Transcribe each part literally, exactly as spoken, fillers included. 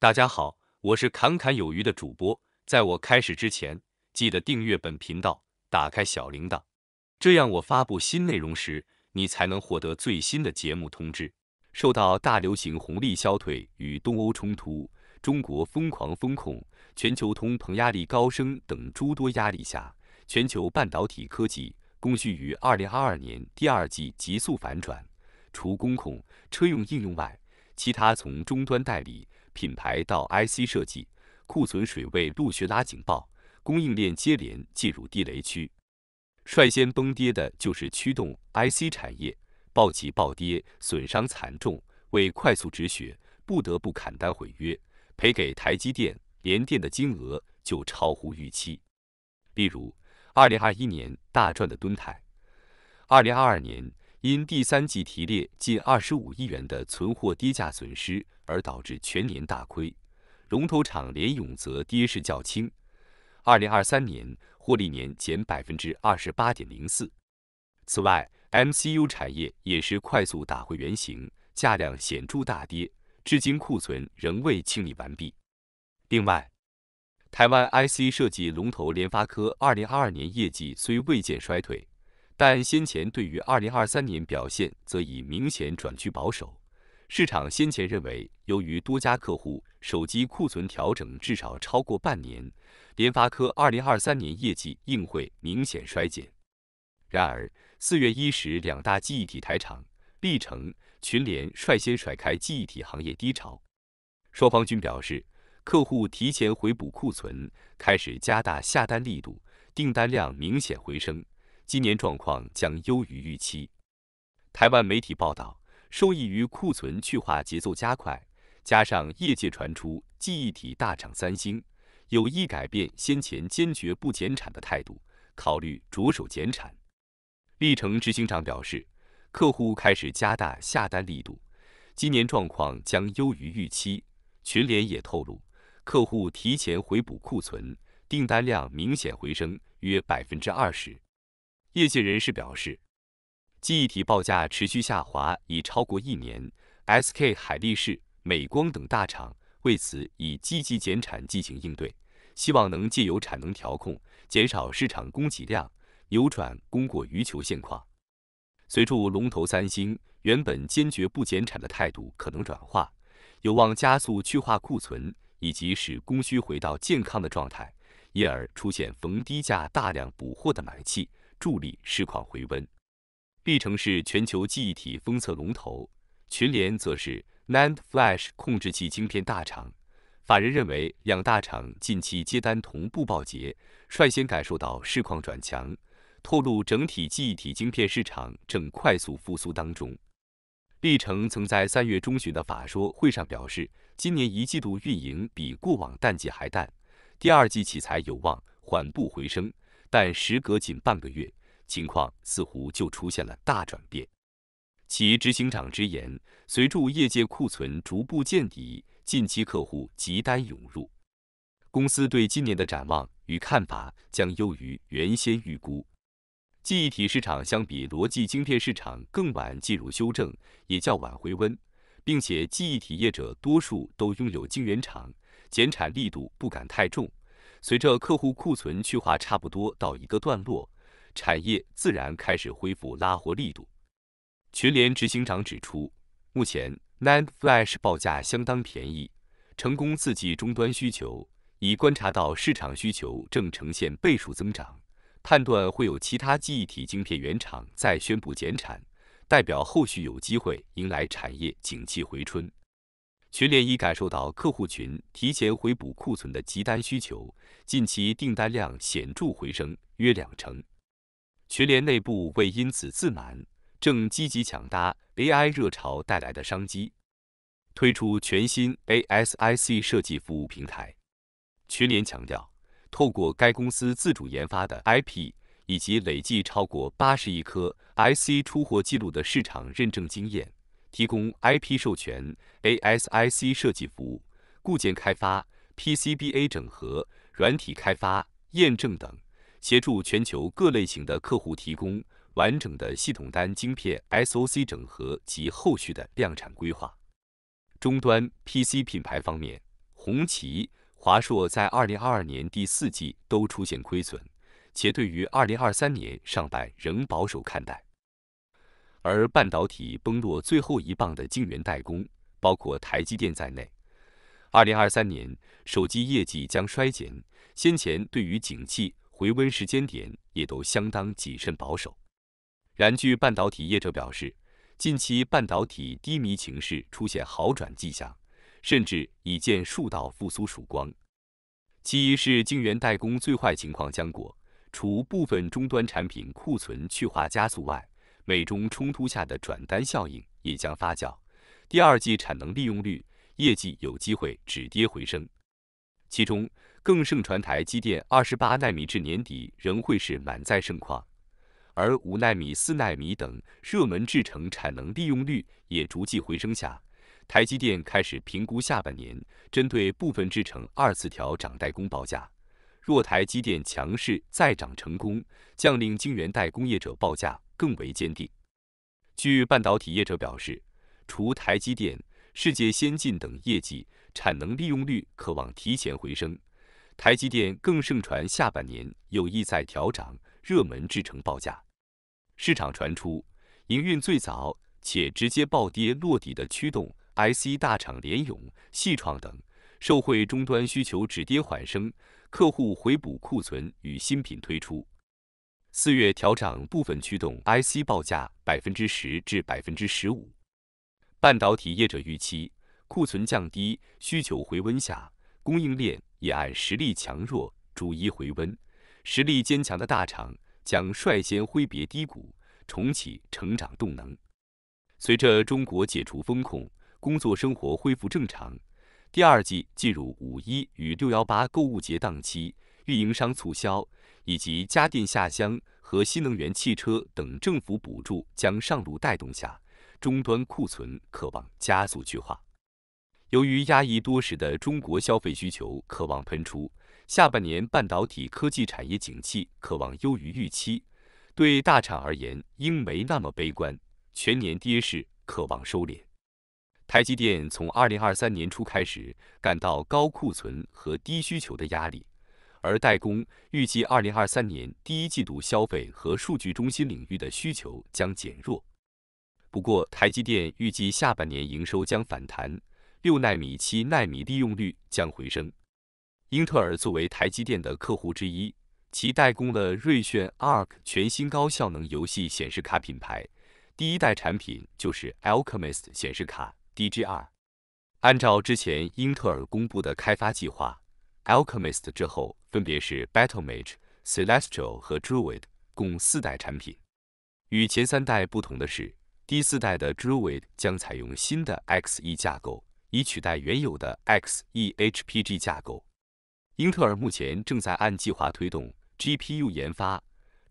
大家好，我是侃侃有余的主播。在我开始之前，记得订阅本频道，打开小铃铛，这样我发布新内容时，你才能获得最新的节目通知。受到大流行红利消退与东欧冲突、中国疯狂风控、全球通膨压力高升等诸多压力下，全球半导体科技供需于二零二二年第二季急速反转。除工控、车用应用外，其他从终端代理、品牌到 I C 设计，库存水位陆续拉警报，供应链接连进入地雷区。率先崩跌的就是驱动 I C 产业，暴起暴跌，损伤惨重，为快速止血，不得不砍单毁约，赔给台积电、联电的金额就超乎预期。例如，二零二一年大赚的敦泰，二零二二年因第三季提列近二十五亿元的存货低价损失而导致全年大亏，龙头厂联咏则跌势较轻，二零二三年获利年减 百分之二十八点零四。 此外， M C U 产业也是快速打回原形，价量显著大跌，至今库存仍未清理完毕。另外，台湾 I C 设计龙头联发科二零二二年业绩虽未见衰退，但先前对于二零二三年表现则已明显转趋保守。市场先前认为，由于多家客户手机库存调整至少超过半年，联发科二零二三年业绩应会明显衰减。然而四月一日，两大记忆体台厂历程、群联率先甩开记忆体行业低潮，双方均表示客户提前回补库存，开始加大下单力度，订单量明显回升。今年状况将优于预期。台湾媒体报道，受益于库存去化节奏加快，加上业界传出记忆体大厂三星有意改变先前坚决不减产的态度，考虑着手减产。历程执行长表示，客户开始加大下单力度，今年状况将优于预期。群联也透露，客户提前回补库存，订单量明显回升，约 百分之二十。业界人士表示，记忆体报价持续下滑已超过一年 ，S K 海力士、美光等大厂为此已积极减产进行应对，希望能借由产能调控，减少市场供给量，扭转供过于求现况。随着龙头三星原本坚决不减产的态度可能转化，有望加速去化库存，以及使供需回到健康的状态，因而出现逢低价大量补货的买气。助力市况回温。历程是全球记忆体封测龙头，群联则是 N A N D Flash 控制器晶片大厂。法人认为，两大厂近期接单同步暴捷，率先感受到市况转强，透露整体记忆体晶片市场正快速复苏当中。历程曾在三月中旬的法说会上表示，今年一季度运营比过往淡季还淡，第二季起才有望缓步回升。但时隔仅半个月，情况似乎就出现了大转变。其执行长直言，随着业界库存逐步见底，近期客户急单涌入，公司对今年的展望与看法将优于原先预估。记忆体市场相比逻辑晶片市场更晚进入修正，也较晚回温，并且记忆体业者多数都拥有晶圆厂，减产力度不敢太重。随着客户库存去化差不多到一个段落，产业自然开始恢复拉活力度。群联执行长指出，目前 N A N D Flash 报价相当便宜，成功刺激终端需求，已观察到市场需求正呈现倍数增长，判断会有其他记忆体晶片原厂再宣布减产，代表后续有机会迎来产业景气回春。群联已感受到客户群提前回补库存的急单需求，近期订单量显著回升，约两成。群联内部未因此自满，正积极抢搭 A I 热潮带来的商机，推出全新 A S I C 设计服务平台。群联强调，透过该公司自主研发的 I P 以及累计超过八十亿颗 I C 出货记录的市场认证经验，提供 I P 授权、A S I C 设计服务、固件开发、P C B A 整合、软体开发、验证等，协助全球各类型的客户提供完整的系统单晶片 S O C 整合及后续的量产规划。终端 P C 品牌方面，红旗、华硕在二零二二年第四季都出现亏损，且对于二零二三年上半仍保守看待。而半导体崩落最后一棒的晶圆代工，包括台积电在内， 二零二三年手机业绩将衰减，先前对于景气回温时间点也都相当谨慎保守。然据半导体业者表示，近期半导体低迷情势出现好转迹象，甚至已见数道复苏曙光。其一是晶圆代工最坏情况将过，除部分终端产品库存去化加速外，美中冲突下的转单效应也将发酵。第二季产能利用率、业绩有机会止跌回升。其中更盛传台积电二十八纳米至年底仍会是满载盛况。 而五纳米、四纳米等热门制程产能利用率也逐季回升下，台积电开始评估下半年针对部分制程二次调涨代工报价。若台积电强势再涨成功，将令晶圆代工业者报价更为坚定。据半导体业者表示，除台积电、世界先进等业绩产能利用率可望提前回升，台积电更盛传下半年有意再调涨 热门制程报价，市场传出营运最早且直接暴跌落底的驱动 I C 大厂联咏、系创等，受惠终端需求止跌缓升，客户回补库存与新品推出。四月调涨部分驱动 I C 报价 百分之十 至 百分之十五。半导体业者预期，库存降低、需求回温下，供应链也按实力强弱逐一回温。 实力坚强的大厂将率先挥别低谷，重启成长动能。随着中国解除封控，工作生活恢复正常，第二季进入五一与六幺八购物节档期，运营商促销以及家电下乡和新能源汽车等政府补助将上路带动下，终端库存可望加速去化。由于压抑多时的中国消费需求可望喷出， 下半年半导体科技产业景气可望优于预期，对大厂而言应没那么悲观，全年跌势可望收敛。台积电从二零二三年初开始感到高库存和低需求的压力，而代工预计二零二三年第一季度消费和数据中心领域的需求将减弱。不过，台积电预计下半年营收将反弹，六纳米、七纳米利用率将回升。 英特尔作为台积电的客户之一，其代工了瑞炫 Arc 全新高效能游戏显示卡品牌，第一代产品就是 Alchemist 显示卡 D G R。按照之前英特尔公布的开发计划 ，Alchemist 之后分别是 Battlemage、Celestial 和 Druid 共四代产品。与前三代不同的是，第四代的 Druid 将采用新的 X E 架构，以取代原有的 X E H P G 架构。 英特尔目前正在按计划推动 G P U 研发，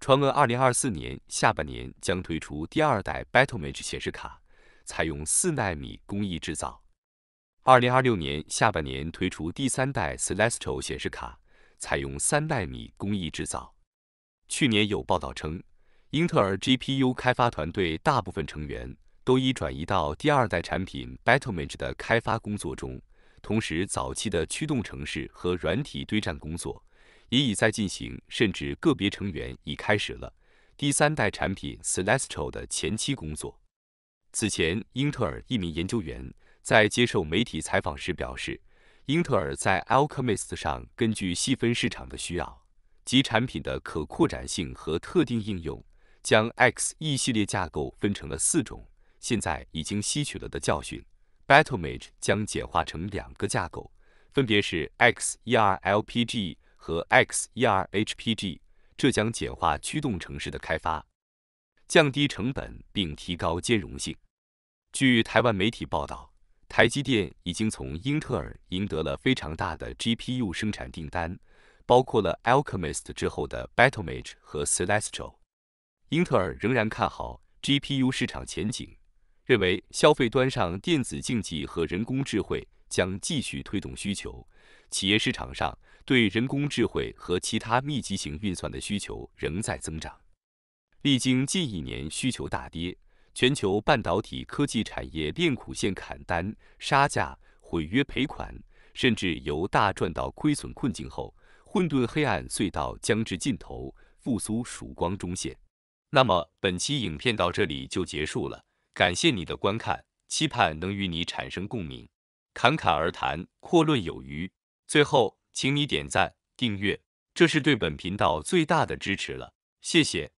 传闻二零二四年下半年将推出第二代 Battlemage 显示卡，采用四纳米工艺制造； 二零二六年下半年推出第三代 Celestial 显示卡，采用三纳米工艺制造。去年有报道称，英特尔 G P U 开发团队大部分成员都已转移到第二代产品 Battlemage 的开发工作中。 同时，早期的驱动程式和软体对战工作也已在进行，甚至个别成员已开始了第三代产品 Celestial 的前期工作。此前，英特尔一名研究员在接受媒体采访时表示，英特尔在 Alchemist 上根据细分市场的需要及产品的可扩展性和特定应用，将 X E 系列架构分成了四种，现在已经吸取了的教训。 Battlemage 将简化成两个架构，分别是 X E R L P G 和 X E R H P G， 这将简化驱动程式的开发，降低成本并提高兼容性。据台湾媒体报道，台积电已经从英特尔赢得了非常大的 G P U 生产订单，包括了 Alchemist 之后的 Battlemage 和 Celestial。英特尔仍然看好 G P U 市场前景， 认为消费端上电子竞技和人工智慧将继续推动需求，企业市场上对人工智慧和其他密集型运算的需求仍在增长。历经近一年需求大跌，全球半导体科技产业链苦线砍单、杀价、毁约赔款，甚至由大赚到亏损困境后，混沌黑暗隧道将至尽头，复苏曙光中现。那么本期影片到这里就结束了，感谢你的观看，期盼能与你产生共鸣。侃侃而谈，阔论有余。最后，请你点赞、订阅，这是对本频道最大的支持了，谢谢。